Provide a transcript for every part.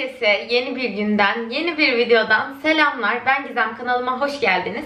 Herkese yeni bir günden, yeni bir videodan selamlar. Ben Gizem, kanalıma hoş geldiniz.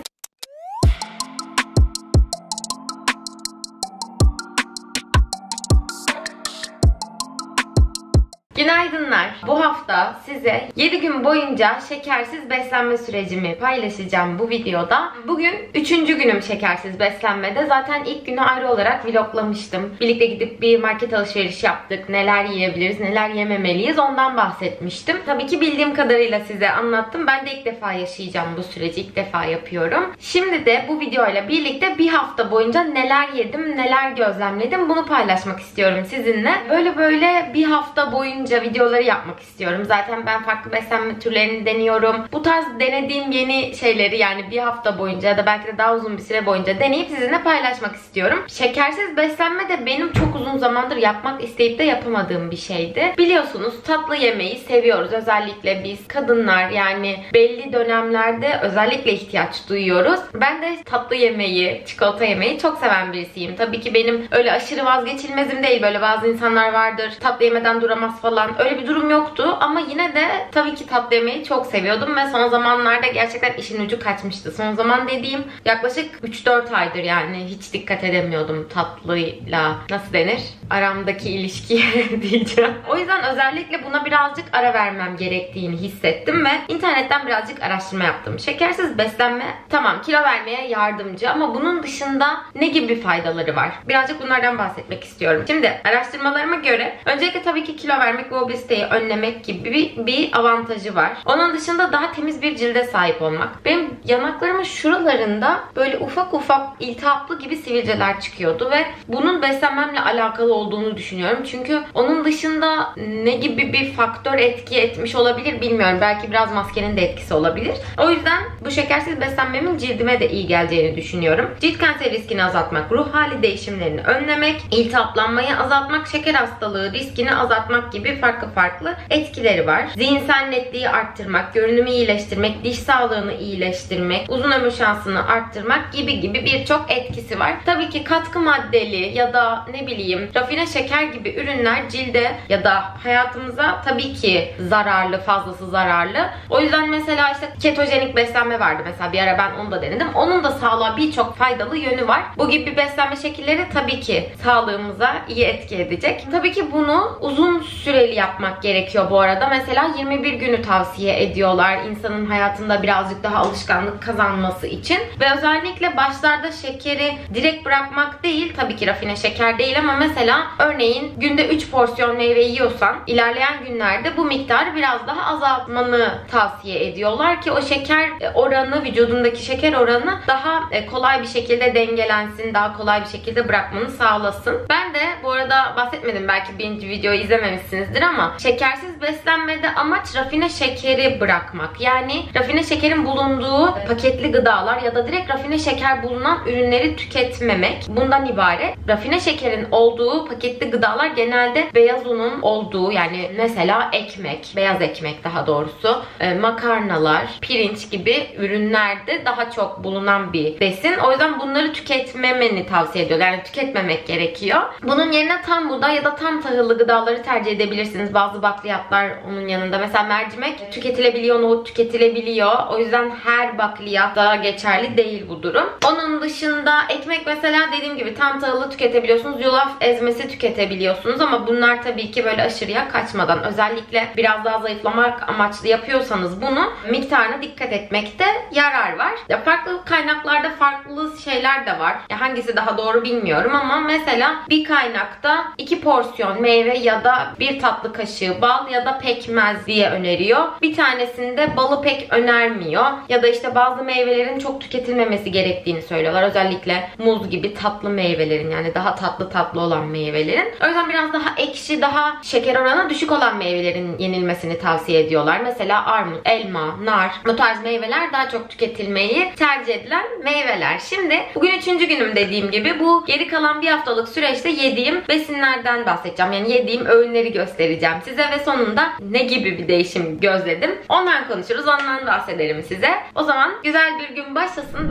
Günaydınlar. Bu hafta size 7 gün boyunca şekersiz beslenme sürecimi paylaşacağım bu videoda. Bugün 3. günüm şekersiz beslenmede. Zaten ilk günü ayrı olarak vloglamıştım. Birlikte gidip bir market alışveriş yaptık. Neler yiyebiliriz, neler yememeliyiz ondan bahsetmiştim. Tabii ki bildiğim kadarıyla size anlattım. Ben de ilk defa yaşayacağım bu süreci. İlk defa yapıyorum. Şimdi de bu videoyla birlikte bir hafta boyunca neler yedim, neler gözlemledim bunu paylaşmak istiyorum sizinle. Böyle bir hafta boyunca videoları yapmak istiyorum. Zaten ben farklı beslenme türlerini deniyorum. Bu tarz denediğim yeni şeyleri yani bir hafta boyunca ya da belki de daha uzun bir süre boyunca deneyip sizinle paylaşmak istiyorum. Şekersiz beslenme de benim çok uzun zamandır yapmak isteyip de yapamadığım bir şeydi. Biliyorsunuz tatlı yemeyi seviyoruz. Özellikle biz kadınlar yani belli dönemlerde özellikle ihtiyaç duyuyoruz. Ben de tatlı yemeyi, çikolata yemeyi çok seven birisiyim. Tabii ki benim öyle aşırı vazgeçilmezim değil. Böyle bazı insanlar vardır. Tatlı yemeden duramaz falan. Öyle bir durum yoktu ama yine de tabii ki tatlı yemeyi çok seviyordum ve son zamanlarda gerçekten işin ucu kaçmıştı. Son zaman dediğim yaklaşık 3-4 aydır yani hiç dikkat edemiyordum tatlıyla. Nasıl denir? Aramdaki ilişkiye diyeceğim. O yüzden özellikle buna birazcık ara vermem gerektiğini hissettim ve internetten birazcık araştırma yaptım. Şekersiz beslenme tamam kilo vermeye yardımcı ama bunun dışında ne gibi faydaları var? Birazcık bunlardan bahsetmek istiyorum. Şimdi araştırmalarıma göre öncelikle tabii ki kilo vermek ve obeziteyi önlemek gibi bir avantajı var. Onun dışında daha temiz bir cilde sahip olmak. Benim yanaklarımın şuralarında böyle ufak ufak iltihaplı gibi sivilceler çıkıyordu ve bunun beslenmemle alakalı olduğunu düşünüyorum. Çünkü onun dışında ne gibi bir faktör etki etmiş olabilir bilmiyorum. Belki biraz maskenin de etkisi olabilir. O yüzden bu şekersiz beslenmemin cildime de iyi geleceğini düşünüyorum. Cilt kanseri riskini azaltmak, ruh hali değişimlerini önlemek, iltihaplanmayı azaltmak, şeker hastalığı riskini azaltmak gibi farklı etkileri var. Zihinsel netliği arttırmak, görünümü iyileştirmek, diş sağlığını iyileştirmek, uzun ömür şansını arttırmak gibi birçok etkisi var. Tabii ki katkı maddeli ya da ne bileyim rafine şeker gibi ürünler cilde ya da hayatımıza tabii ki zararlı, fazlası zararlı. O yüzden mesela işte ketojenik beslenme vardı. Mesela bir ara ben onu da denedim. Onun da sağlığa birçok faydalı yönü var. Bu gibi beslenme şekilleri tabii ki sağlığımıza iyi etki edecek. Tabii ki bunu uzun süre yapmak gerekiyor bu arada. Mesela 21 günü tavsiye ediyorlar insanın hayatında birazcık daha alışkanlık kazanması için. Ve özellikle başlarda şekeri direkt bırakmak değil. Tabii ki rafine şeker değil ama mesela örneğin günde 3 porsiyon meyve yiyorsan ilerleyen günlerde bu miktarı biraz daha azaltmanı tavsiye ediyorlar ki o şeker oranı, vücudundaki şeker oranı daha kolay bir şekilde dengelensin, daha kolay bir şekilde bırakmanı sağlasın. Ben de bu arada bahsetmedim, belki birinci videoyu izlememişsiniz ama şekersiz beslenmede amaç rafine şekeri bırakmak. Yani rafine şekerin bulunduğu paketli gıdalar ya da direkt rafine şeker bulunan ürünleri tüketmemek. Bundan ibaret. Rafine şekerin olduğu paketli gıdalar genelde beyaz unun olduğu yani mesela ekmek, beyaz ekmek daha doğrusu, makarnalar, pirinç gibi ürünlerde daha çok bulunan bir besin. O yüzden bunları tüketmemeni tavsiye ediyorlar. Yani tüketmemek gerekiyor. Bunun yerine tam buğday ya da tam tahıllı gıdaları tercih edebilirsiniz. Bazı bakliyatlar onun yanında. Mesela mercimek tüketilebiliyor, nohut tüketilebiliyor. O yüzden her bakliyatta geçerli değil bu durum. Onun dışında ekmek mesela dediğim gibi tam tahıllı tüketebiliyorsunuz. Yulaf ezmesi tüketebiliyorsunuz ama bunlar tabii ki böyle aşırıya kaçmadan. Özellikle biraz daha zayıflamak amaçlı yapıyorsanız bunu miktarına dikkat etmekte yarar var. Ya farklı kaynaklarda farklı şeyler de var. Ya hangisi daha doğru bilmiyorum ama mesela bir kaynakta 2 porsiyon meyve ya da bir tatlı kaşığı bal ya da pekmez diye öneriyor. Bir tanesinde balı pek önermiyor. Ya da işte bazı meyvelerin çok tüketilmemesi gerektiğini söylüyorlar. Özellikle muz gibi tatlı meyvelerin yani daha tatlı olan meyvelerin. O yüzden biraz daha ekşi, daha şeker oranı düşük olan meyvelerin yenilmesini tavsiye ediyorlar. Mesela armut, elma, nar bu tarz meyveler daha çok tüketilmeyi tercih edilen meyveler. Şimdi bugün 3. günüm dediğim gibi bu geri kalan bir haftalık süreçte yediğim besinlerden bahsedeceğim. Yani yediğim öğünleri göstereceğim size ve sonunda ne gibi bir değişim gözledim. Ondan konuşuruz, ondan bahsederim size. O zaman güzel bir gün başlasın.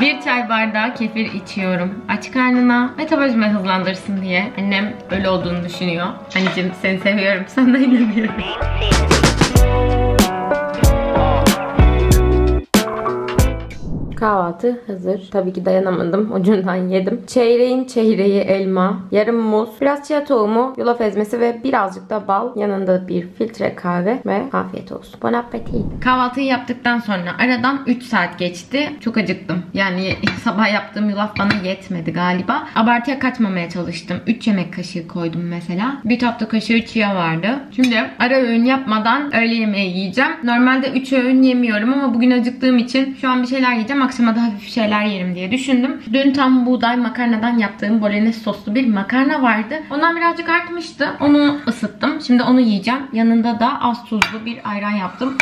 1 çay bardağı kefir içiyorum. Aç karnına metabolizmayı hızlandırsın diye. Annem öyle olduğunu düşünüyor. Anneciğim seni seviyorum. Sana da inanıyorum. Kahvaltı hazır. Tabii ki dayanamadım. Ucundan yedim. Çeyreğin çeyreği elma, yarım muz, biraz chia tohumu, yulaf ezmesi ve birazcık da bal. Yanında bir filtre kahve ve afiyet olsun. Bon appétit. Kahvaltıyı yaptıktan sonra aradan 3 saat geçti. Çok acıktım. Yani sabah yaptığım yulaf bana yetmedi galiba. Abartıya kaçmamaya çalıştım. 3 yemek kaşığı koydum mesela. Bir tatlı kaşığı chia vardı. Şimdi ara öğün yapmadan öğle yemeği yiyeceğim. Normalde 3 öğün yemiyorum ama bugün acıktığım için şu an bir şeyler yiyeceğim. Akşama da hafif şeyler yerim diye düşündüm. Dün tam buğday makarnadan yaptığım bolognese soslu bir makarna vardı. Ondan birazcık artmıştı. Onu ısıttım. Şimdi onu yiyeceğim. Yanında da az tuzlu bir ayran yaptım.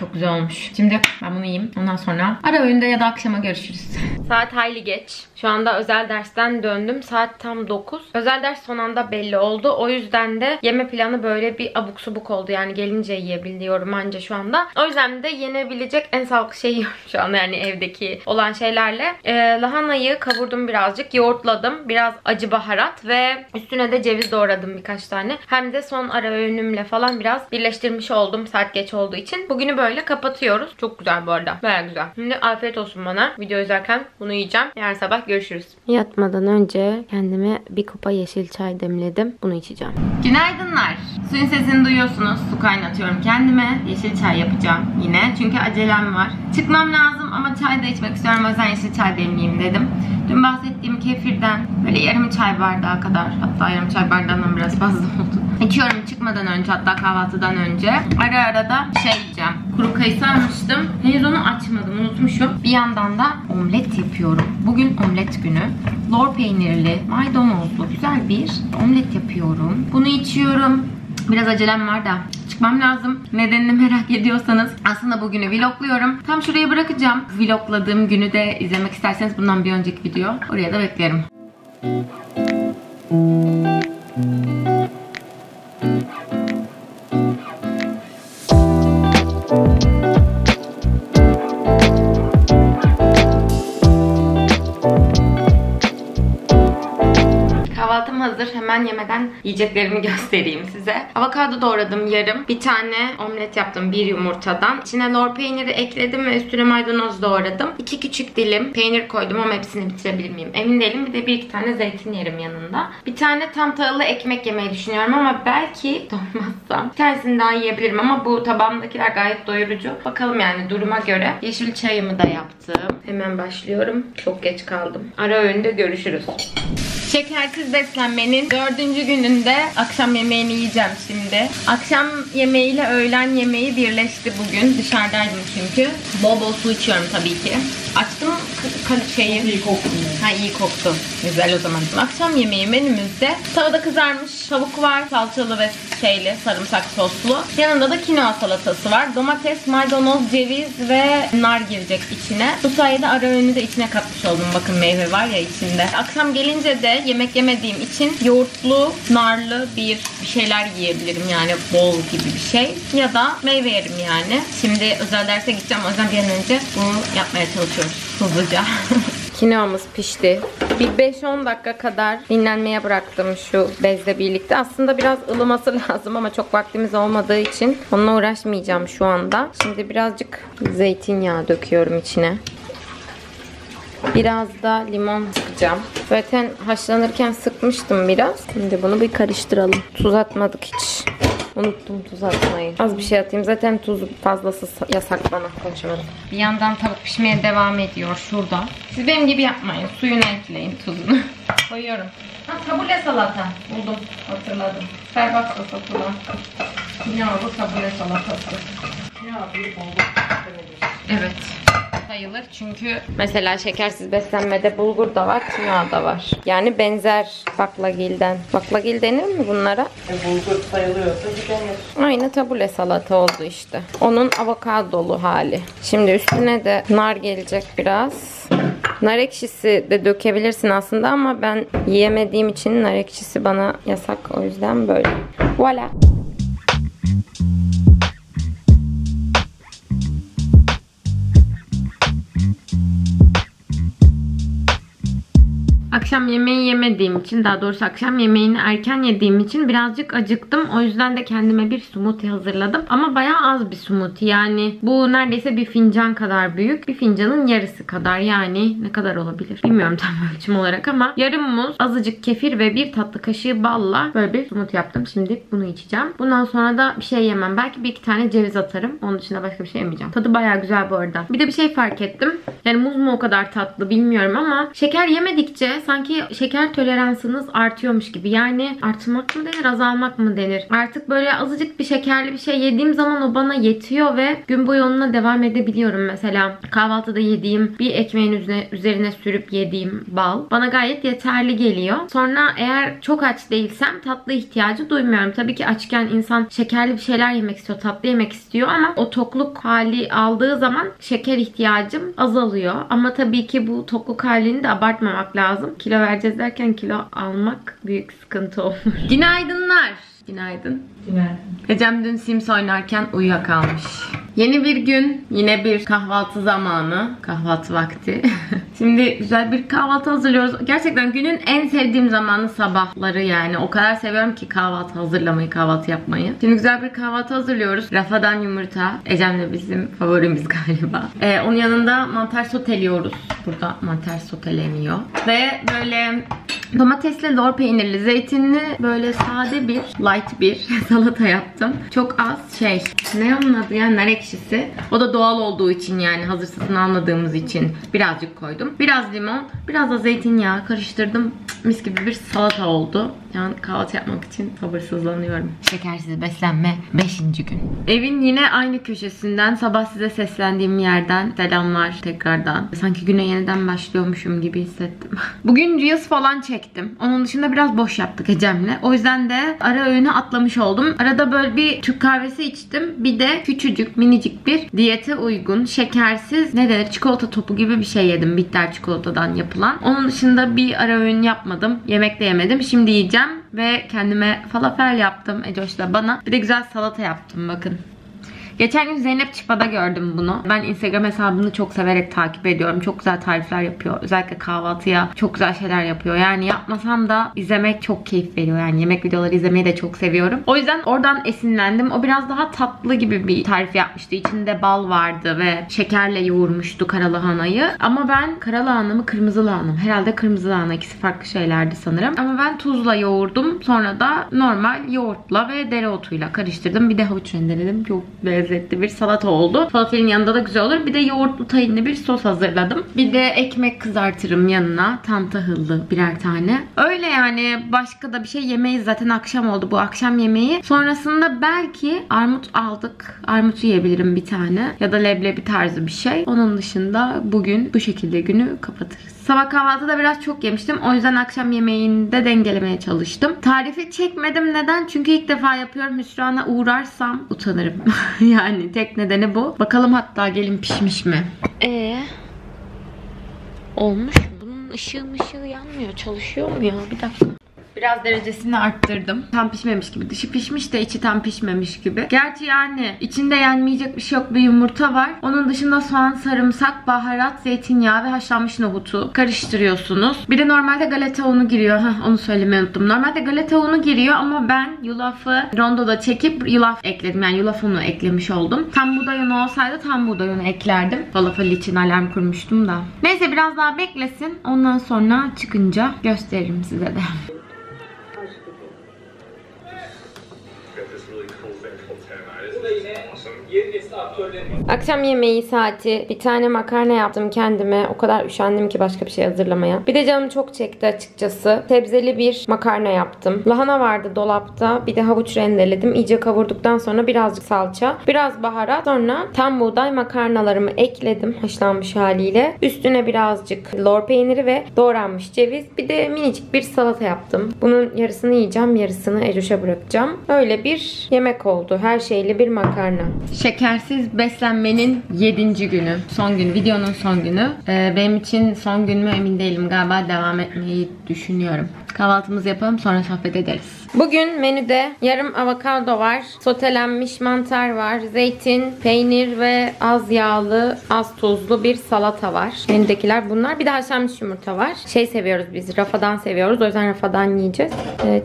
Çok güzel olmuş. Şimdi ben bunu yiyeyim. Ondan sonra ara öğünde ya da akşama görüşürüz. Saat hayli geç. Şu anda özel dersten döndüm. Saat tam 9. Özel ders son anda belli oldu. O yüzden de yeme planı böyle bir abuk subuk oldu. Yani gelince yiyebiliyorum anca şu anda. O yüzden de yenebilecek en sağlıklı şey yiyorum şu anda. Yani evdeki olan şeylerle. Lahanayı kavurdum birazcık. Yoğurtladım. Biraz acı baharat ve üstüne de ceviz doğradım birkaç tane. Hem de son ara öğünümle falan biraz birleştirmiş oldum. Saat geç olduğu için. Bugünü böyle kapatıyoruz. Çok güzel bu arada. Baya güzel. Şimdi afiyet olsun bana. Video izlerken bunu yiyeceğim. Yarın sabah görüşürüz. Yatmadan önce kendime bir kupa yeşil çay demledim. Bunu içeceğim. Günaydınlar. Suyun sesini duyuyorsunuz. Su kaynatıyorum kendime. Yeşil çay yapacağım yine. Çünkü acelem var. Çıkmam lazım ama çay da içmek istiyorum. O yüzden yeşil çay demleyeyim dedim. Dün bahsettiğim kefirden böyle yarım çay bardağı kadar, hatta yarım çay bardağından biraz fazla oldu. İçiyorum çıkmadan önce, hatta kahvaltıdan önce. Ara ara da şey yiyeceğim. Kuru kayısı almıştım. Henüz onu açmadım, unutmuşum. Bir yandan da omlet yapıyorum. Bugün omlet günü. Lor peynirli, maydanozlu güzel bir omlet yapıyorum. Bunu içiyorum. Biraz acelem var da çıkmam lazım. Nedenini merak ediyorsanız aslında bugünü vlogluyorum. Tam şuraya bırakacağım. Vlogladığım günü de izlemek isterseniz bundan bir önceki video. Oraya da beklerim. Hazır. Hemen yemeden yiyeceklerimi göstereyim size. Avokado doğradım yarım. Bir tane omlet yaptım bir yumurtadan. İçine lor peyniri ekledim ve üstüne maydanoz doğradım. 2 küçük dilim peynir koydum ama hepsini bitirebilir miyim? Emin değilim. Bir de 1-2 tane zeytin yerim yanında. Bir tane tam tahıllı ekmek yemeyi düşünüyorum ama belki doymazsam bir tanesini daha yiyebilirim ama bu tabağımdakiler gayet doyurucu. Bakalım yani duruma göre. Yeşil çayımı da yaptım. Hemen başlıyorum. Çok geç kaldım. Ara öğünde görüşürüz. Şekersiz beslenmenin 4. gününde akşam yemeğini yiyeceğim şimdi. Akşam yemeğiyle öğlen yemeği birleşti bugün. Dışarıdaydım çünkü. Bol bol su içiyorum tabii ki. Açtım şeyi. İyi koktu. Ha, iyi koktu. Güzel o zaman. Akşam yemeği menümüzde tavada kızarmış tavuk var. Salçalı ve şeyli, sarımsak soslu. Yanında da kinoa salatası var. Domates, maydanoz, ceviz ve nar girecek içine. Bu sayede ara öğünü de içine katmış oldum. Bakın meyve var ya içinde. Akşam gelince de yemek yemediğim için yoğurtlu, narlı bir şeyler yiyebilirim. Yani bol gibi bir şey. Ya da meyve yerim yani. Şimdi özel derse gideceğim. O yüzden bir an önce bunu yapmaya çalışıyoruz. Hızlıca. Kinoamız pişti. Bir 5-10 dakika kadar dinlenmeye bıraktım şu bezle birlikte. Aslında biraz ılıması lazım ama çok vaktimiz olmadığı için onunla uğraşmayacağım şu anda. Şimdi birazcık zeytinyağı döküyorum içine. Biraz da limon sıkacağım. Zaten haşlanırken sıkmıştım biraz. Şimdi bunu bir karıştıralım. Tuz atmadık hiç. Unuttum tuz atmayı. Az bir şey atayım. Zaten tuz fazlası yasak bana. Konuşamadım. Bir yandan tavuk pişmeye devam ediyor şurada. Siz benim gibi yapmayın. Suyunu ekleyin, tuzunu. Koyuyorum. Ha, tabule salata. Buldum. Hatırladım. Ferbat salatası. Ne oldu? Tabule salatası. Ne oldu? Evet. Sayılır çünkü mesela şekersiz beslenmede bulgur da var, kimya da var. Yani benzer baklagilden. Baklagil denir mi bunlara? Bulgur sayılıyorsa gidenir. Aynı tabule salata oldu işte. Onun avokadolu hali. Şimdi üstüne de nar gelecek biraz. Nar ekşisi de dökebilirsin aslında ama ben yiyemediğim için nar ekşisi bana yasak. O yüzden böyle. Voilà. akşam yemeği yemediğim için, daha doğrusu akşam yemeğini erken yediğim için birazcık acıktım. O yüzden de kendime bir smoothie hazırladım. Ama bayağı az bir smoothie. Yani bu neredeyse bir fincan kadar büyük. Bir fincanın yarısı kadar. Yani ne kadar olabilir? Bilmiyorum tam ölçüm olarak ama yarım muz, azıcık kefir ve bir tatlı kaşığı balla böyle bir smoothie yaptım. Şimdi bunu içeceğim. Bundan sonra da bir şey yemem. Belki bir iki tane ceviz atarım. Onun dışında başka bir şey yemeyeceğim. Tadı bayağı güzel bu arada. Bir de bir şey fark ettim. Yani muz mu o kadar tatlı bilmiyorum ama şeker yemedikçe sanki şeker toleransınız artıyormuş gibi. Yani artmak mı denir, azalmak mı denir? Artık böyle azıcık bir şekerli bir şey yediğim zaman o bana yetiyor ve gün boyu onunla devam edebiliyorum. Mesela kahvaltıda yediğim bir ekmeğin üzerine sürüp yediğim bal bana gayet yeterli geliyor. Sonra eğer çok aç değilsem tatlı ihtiyacı duymuyorum. Tabii ki açken insan şekerli bir şeyler yemek istiyor, tatlı yemek istiyor ama o tokluk hali aldığı zaman şeker ihtiyacım azalıyor. Ama tabii ki bu tokluk halini de abartmamak lazım. Kilo vereceğiz derken kilo almak büyük sıkıntı olur. Günaydınlar. Günaydın. Günaydın. Gecem dün Sims oynarken uyuyakalmış. Yeni bir gün, yine bir kahvaltı zamanı, kahvaltı vakti. Şimdi güzel bir kahvaltı hazırlıyoruz. Gerçekten günün en sevdiğim zamanı sabahları yani. O kadar seviyorum ki kahvaltı hazırlamayı, kahvaltı yapmayı. Şimdi güzel bir kahvaltı hazırlıyoruz. Rafadan yumurta. Ecem'le bizim favorimiz galiba. Onun yanında mantar soteliyoruz. Burada mantar soteleniyor. Ve böyle domatesli, lor peynirli, zeytinli böyle sade bir, light bir salata yaptım. Çok az şey. Ne onun adı ya? Nar ekşisi. O da doğal olduğu için yani hazır satın almadığımız için birazcık koydum. Biraz limon, biraz da zeytinyağı karıştırdım. Mis gibi bir salata oldu. Yani kahvaltı yapmak için sabırsızlanıyorum. Şekersiz beslenme 5. gün. Evin yine aynı köşesinden, sabah size seslendiğim yerden selamlar tekrardan. Sanki güne yeniden başlıyormuşum gibi hissettim. Bugün Reels falan çektim. Onun dışında biraz boş yaptık Ecem'le. O yüzden de ara öğünü atlamış oldum. Arada böyle bir Türk kahvesi içtim. Bir de küçücük, minicik bir diyete uygun, şekersiz, ne denir, çikolata topu gibi bir şey yedim. Bitter çikolatadan yapılan. Onun dışında bir ara öğün yapmadım. Yemek de yemedim. Şimdi yiyeceğim. Ve kendime falafel yaptım Ecoş'la bana. Bir de güzel salata yaptım bakın. Geçen gün Zeynep Çipa'da gördüm bunu. Ben Instagram hesabını çok severek takip ediyorum. Çok güzel tarifler yapıyor. Özellikle kahvaltıya çok güzel şeyler yapıyor. Yani yapmasam da izlemek çok keyif veriyor. Yani yemek videoları izlemeyi de çok seviyorum. O yüzden oradan esinlendim. O biraz daha tatlı gibi bir tarif yapmıştı. İçinde bal vardı ve şekerle yoğurmuştu karalahanayı. Ama ben karalahana mı kırmızı lahana mı? Herhalde kırmızı lahana, ikisi farklı şeylerdi sanırım. Ama ben tuzla yoğurdum. Sonra da normal yoğurtla ve dereotuyla karıştırdım. Bir de havuç rendeledim. Çok lezzetli bir salata oldu. Falafelin yanında da güzel olur. Bir de yoğurtlu tahinli bir sos hazırladım. Bir de ekmek kızartırım yanına. Tam tahıllı birer tane. Öyle yani, başka da bir şey yemeyiz. Zaten akşam oldu, bu akşam yemeği. Sonrasında belki armut aldık. Armut yiyebilirim bir tane. Ya da leblebi tarzı bir şey. Onun dışında bugün bu şekilde günü kapatırız. Sabah kahvaltıda biraz çok yemiştim. O yüzden akşam yemeğinde dengelemeye çalıştım. Tarifi çekmedim. Neden? Çünkü ilk defa yapıyorum. Hüsrana uğrarsam utanırım. Yani tek nedeni bu. Bakalım hatta gelin pişmiş mi? Olmuş mu? Bunun ışığı yanmıyor. Çalışıyor mu ya? Bir dakika. Biraz derecesini arttırdım. Tam pişmemiş gibi. Dışı pişmiş de içi tam pişmemiş gibi. Gerçi yani içinde yenmeyecek bir şey yok. Bir yumurta var. Onun dışında soğan, sarımsak, baharat, zeytinyağı ve haşlanmış nohutu karıştırıyorsunuz. Bir de normalde galeta unu giriyor. Onu söylemeyi unuttum. Normalde galeta unu giriyor ama ben yulafı rondoda çekip yulaf ekledim. Yani yulaf unu eklemiş oldum. Tam buğday unu olsaydı tam buğday unu eklerdim. Falafel için alarm kurmuştum da. Neyse biraz daha beklesin. Ondan sonra çıkınca gösteririm size de. Akşam yemeği saati. Bir tane makarna yaptım kendime. O kadar üşendim ki başka bir şey hazırlamaya. Bir de canım çok çekti açıkçası. Sebzeli bir makarna yaptım. Lahana vardı dolapta. Bir de havuç rendeledim. İyice kavurduktan sonra birazcık salça, biraz baharat. Sonra tam buğday makarnalarımı ekledim haşlanmış haliyle. Üstüne birazcık lor peyniri ve doğranmış ceviz. Bir de minicik bir salata yaptım. Bunun yarısını yiyeceğim, yarısını Ecoş'a bırakacağım. Öyle bir yemek oldu. Her şeyli bir makarna. Şekersiz beslenmenin 7. günü. Son gün. Videonun son günü. Benim için son gün mü emin değilim. Galiba devam etmeyi düşünüyorum. Kahvaltımızı yapalım, sonra sohbet ederiz. Bugün menüde yarım avokado var. Sotelenmiş mantar var. Zeytin, peynir ve az yağlı, az tuzlu bir salata var. Menüdekiler bunlar. Bir de haşlanmış yumurta var. Şey seviyoruz biz, rafadan seviyoruz. O yüzden rafadan yiyeceğiz.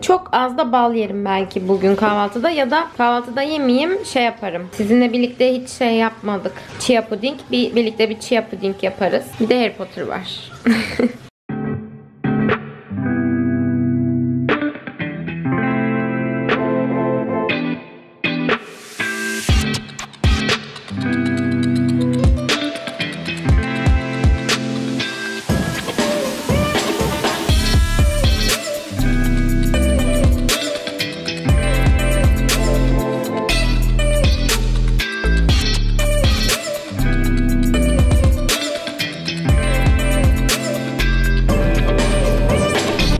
Çok az da bal yerim belki bugün kahvaltıda. Ya da kahvaltıda yemeyeyim, şey yaparım. Sizinle birlikte hiç şey yapmadık. Chia puding. Birlikte bir chia puding yaparız. Bir de Harry Potter var.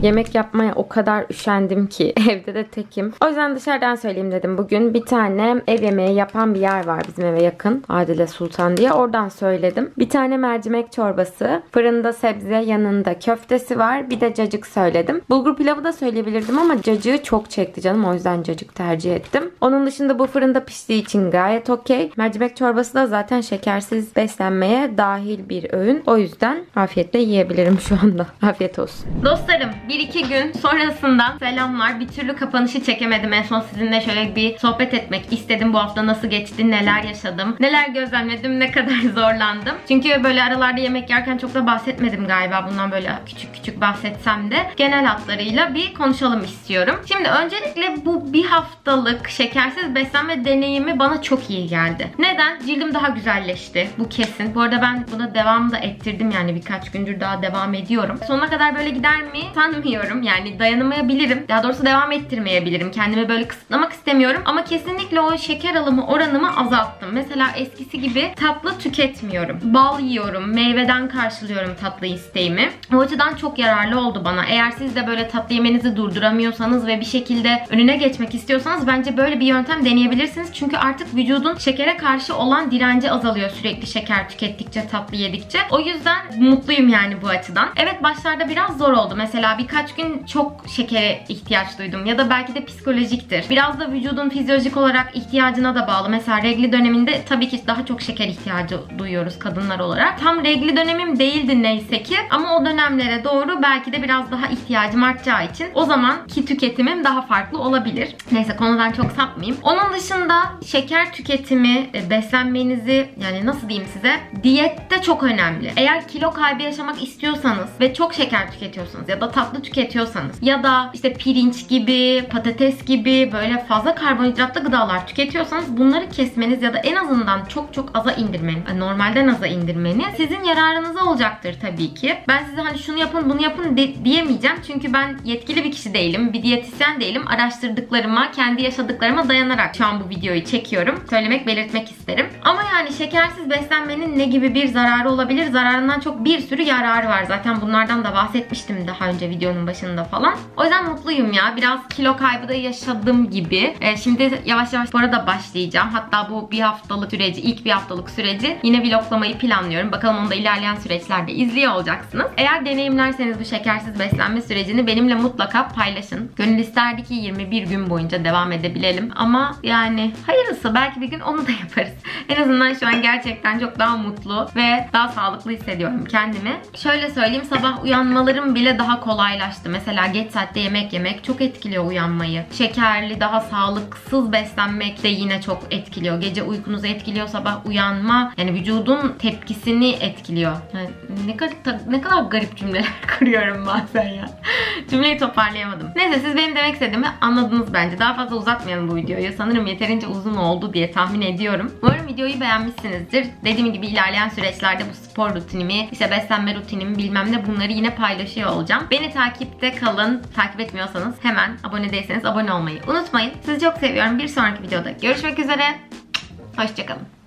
Yemek yapmaya o kadar üşendim ki evde de tekim. O yüzden dışarıdan söyleyeyim dedim bugün. Bir tane ev yemeği yapan bir yer var bizim eve yakın. Adile Sultan diye. Oradan söyledim. Bir tane mercimek çorbası. Fırında sebze, yanında köftesi var. Bir de cacık söyledim. Bulgur pilavı da söyleyebilirdim ama cacığı çok çekti canım. O yüzden cacık tercih ettim. Onun dışında bu fırında piştiği için gayet okey. Mercimek çorbası da zaten şekersiz beslenmeye dahil bir öğün. O yüzden afiyetle yiyebilirim şu anda. Afiyet olsun. Dostlarım, 1-2 gün sonrasından selamlar. Bir türlü kapanışı çekemedim. En son sizinle şöyle bir sohbet etmek istedim. Bu hafta nasıl geçti, neler yaşadım, neler gözlemledim, ne kadar zorlandım. Çünkü böyle aralarda yemek yerken çok da bahsetmedim galiba. Bundan böyle küçük küçük bahsetsem de genel hatlarıyla bir konuşalım istiyorum. Şimdi öncelikle bu bir haftalık şekersiz beslenme deneyimi bana çok iyi geldi. Neden? Cildim daha güzelleşti. Bu kesin. Bu arada ben buna devam da ettirdim. Yani birkaç gündür daha devam ediyorum. Sonuna kadar böyle gider mi? Sanmıyorum. Yani dayanamayabilirim. Daha doğrusu devam ettirmeyebilirim. Kendimi böyle kısıtlamak istemiyorum. Ama kesinlikle o şeker alımı oranımı azalttım. Mesela eskisi gibi tatlı tüketmiyorum. Bal yiyorum. Meyveden karşılıyorum tatlı isteğimi. O açıdan çok yararlı oldu bana. Eğer siz de böyle tatlı yemenizi durduramıyorsanız ve bir şekilde önüne geçmek istiyorsanız bence böyle bir yöntem deneyebilirsiniz. Çünkü artık vücudun şekere karşı olan direnci azalıyor sürekli şeker tükettikçe, tatlı yedikçe. O yüzden mutluyum yani bu açıdan. Evet, başlarda biraz zor oldu. Mesela birkaç gün çok şekere ihtiyaç duydum. Ya da belki de psikolojiktir. Biraz da vücudun fizyolojik olarak ihtiyacına da bağlı. Mesela regli döneminde tabii ki daha çok şeker ihtiyacı duyuyoruz kadınlar olarak. Tam regli dönemim değildi neyse ki. Ama o dönemlere doğru belki de biraz daha ihtiyacım artacağı için o zamanki tüketimim daha farklı olabilir. Neyse, konudan çok sapmayayım. Onun dışında şeker tüketimi, beslenmenizi, yani nasıl diyeyim size, diyette çok önemli. Eğer kilo kaybı yaşamak istiyorsanız ve çok şeker tüketiyorsanız ya da tatlı tüketiyorsanız ya da işte pirinç gibi, patates gibi böyle fazla karbonhidratlı gıdalar tüketiyorsanız bunları kesmeniz ya da en azından çok çok aza indirmeniz, normalden aza indirmeniz sizin yararınıza olacaktır tabii ki. Ben size hani şunu yapın bunu yapın diyemeyeceğim çünkü ben yetkili bir kişi değilim, bir diyetisyen değilim. Araştırdıklarıma, kendi yaşadıklarıma dayanarak şu an bu videoyu çekiyorum. Söylemek, belirtmek isterim. Ama yani şekersiz beslenmenin ne gibi bir zararı olabilir? Zararından çok bir sürü yararı var. Zaten bunlardan da bahsetmiştim daha önce videonun başında falan. O yüzden mutluyum ya. Biraz kilo kaybı da yaşadım gibi. Şimdi yavaş yavaş spora da başlayacağım. Hatta bu bir haftalık süreci, ilk bir haftalık süreci yine vloglamayı planlıyorum. Bakalım onu da ilerleyen süreçlerde izliyor olacaksınız. Eğer deneyimlerseniz bu şekersiz beslenme sürecini benimle mutlaka paylaşın. Gönül isterdi ki 21 gün boyunca devam edebilelim. Ama yani hayırlısı, belki bir gün onu da yaparız. En azından şu an gerçekten çok daha mutlu ve daha sağlıklı hissediyorum kendimi. Şöyle söyleyeyim, sabah uyanmalarım bile daha kolay. Mesela geç saatte yemek yemek çok etkiliyor uyanmayı. Şekerli, daha sağlıksız beslenmek de yine çok etkiliyor. Gece uykunuzu etkiliyor, sabah uyanma. Yani vücudun tepkisini etkiliyor. Yani ne kadar garip cümleler kuruyorum bazen ya. Cümleyi toparlayamadım. Neyse, siz benim demek istediğimi anladınız bence. Daha fazla uzatmayalım bu videoyu. Sanırım yeterince uzun oldu diye tahmin ediyorum. Umarım videoyu beğenmişsinizdir. Dediğim gibi ilerleyen süreçlerde bu spor rutinimi, işte beslenme rutinimi bilmem ne, bunları yine paylaşıyor olacağım. Beni takipte kalın. Takip etmiyorsanız hemen, abone değilseniz abone olmayı unutmayın. Sizi çok seviyorum. Bir sonraki videoda görüşmek üzere. Hoşçakalın.